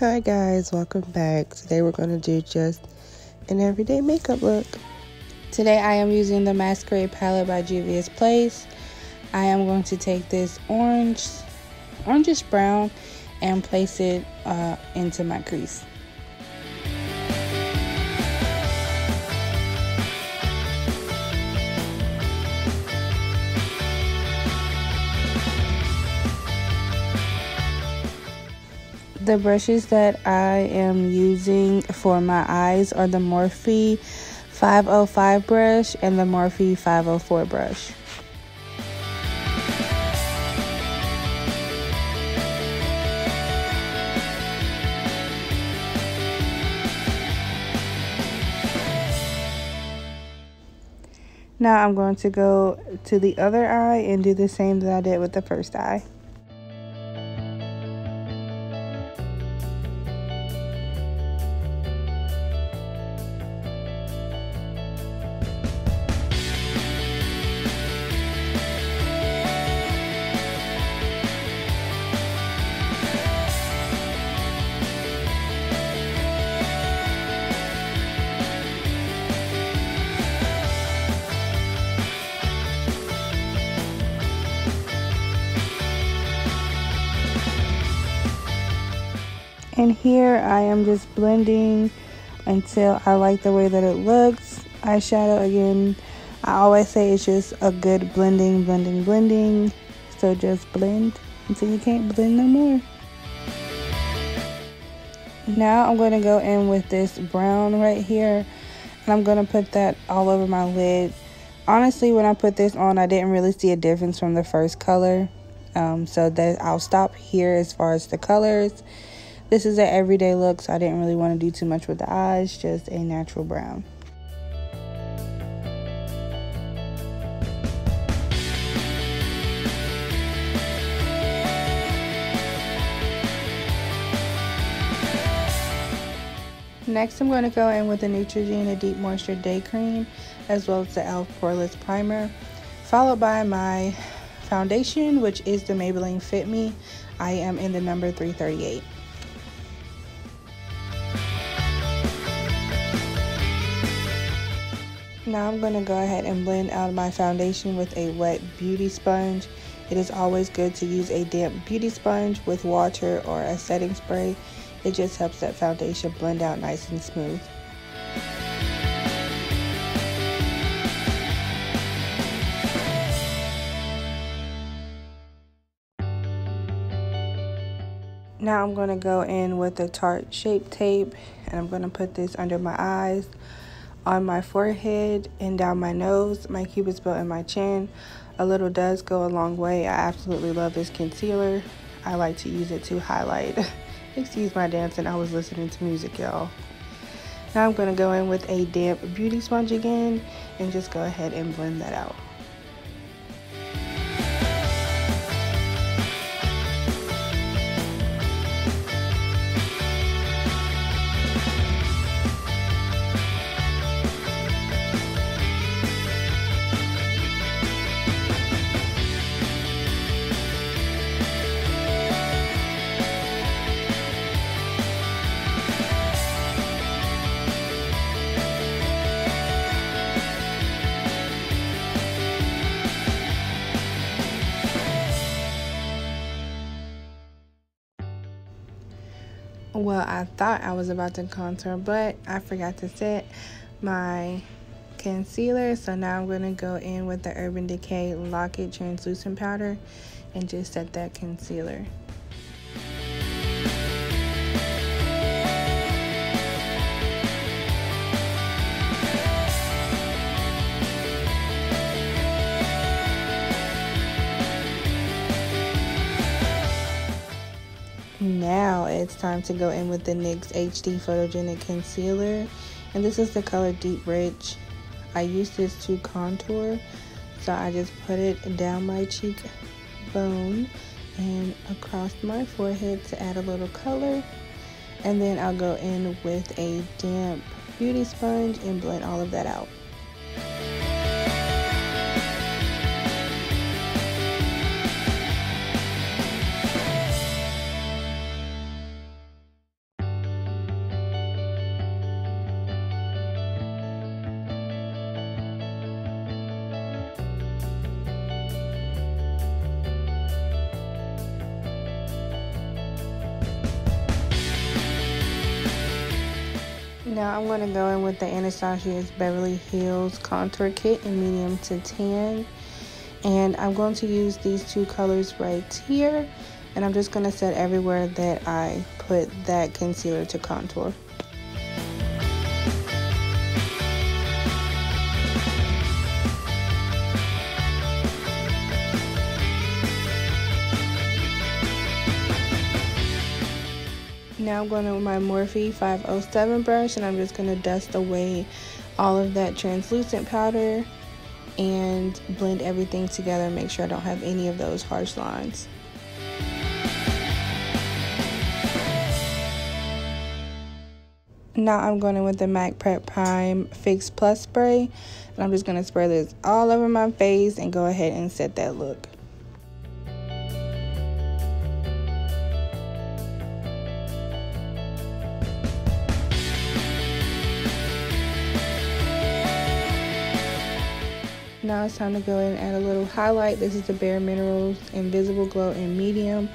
Hi guys, welcome back. Today we're going to do just an everyday makeup look. Today I am using the Masquerade palette by Juvia's Place. I am going to take this orangish brown and place it into my crease. The brushes that I am using for my eyes are the Morphe 505 brush and the Morphe 504 brush. Now I'm going to go to the other eye and do the same that I did with the first eye. And here I am just blending until I like the way that it looks. Eyeshadow, again, I always say it's just a good blending. So just blend until you can't blend no more. Now I'm going to go in with this brown right here. And I'm going to put that all over my lid. Honestly, when I put this on, I didn't really see a difference from the first color. So that I'll stop here as far as the colors. This is an everyday look, so I didn't really want to do too much with the eyes, just a natural brown. Next, I'm going to go in with the Neutrogena Deep Moisture Day Cream, as well as the Elf Poreless Primer, followed by my foundation, which is the Maybelline Fit Me. I am in the number 338. Now I'm going to go ahead and blend out my foundation with a wet beauty sponge. It is always good to use a damp beauty sponge with water or a setting spray. It just helps that foundation blend out nice and smooth. Now I'm going to go in with the Tarte Shape Tape and I'm going to put this under my eyes, on my forehead and down my nose, my cupid's bow and my chin. A little does go a long way. I absolutely love this concealer. I like to use it to highlight. Excuse my dancing, I was listening to music, y'all. Now I'm gonna go in with a damp beauty sponge again and just go ahead and blend that out. Well, I thought I was about to contour, but I forgot to set my concealer. So now I'm going to go in with the Urban Decay Lock It Translucent Powder and just set that concealer. Now it's time to go in with the NYX HD Photogenic Concealer, and this is the color Deep Rich. I use this to contour, so I just put it down my cheekbone and across my forehead to add a little color, and then I'll go in with a damp beauty sponge and blend all of that out. Now I'm going to go in with the Anastasia Beverly Hills Contour Kit in medium to tan. And I'm going to use these two colors right here. And I'm just going to set everywhere that I put that concealer to contour. Now I'm going in with my Morphe 507 brush, and I'm just going to dust away all of that translucent powder and blend everything together and make sure I don't have any of those harsh lines. Now I'm going in with the MAC Prep Prime Fix Plus Spray, and I'm just going to spray this all over my face and go ahead and set that look. Now it's time to go in and add a little highlight. This is the Bare Minerals Invisible Glow in medium.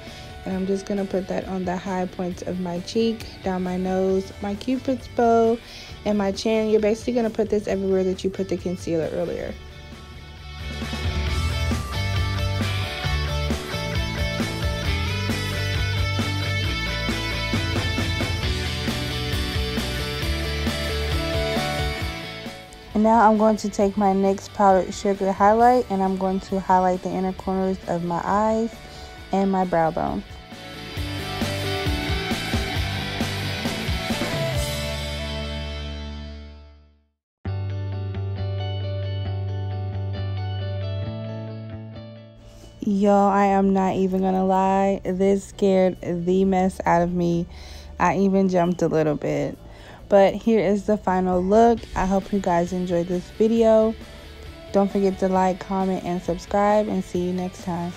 And I'm just going to put that on the high points of my cheek, down my nose, my cupid's bow, and my chin. You're basically going to put this everywhere that you put the concealer earlier. And now I'm going to take my NYX Powdered Sugar highlight, and I'm going to highlight the inner corners of my eyes and my brow bone. Y'all, I am not even gonna lie, this scared the mess out of me. I even jumped a little bit. But here is the final look. I hope you guys enjoyed this video. Don't forget to like, comment, and subscribe, and see you next time.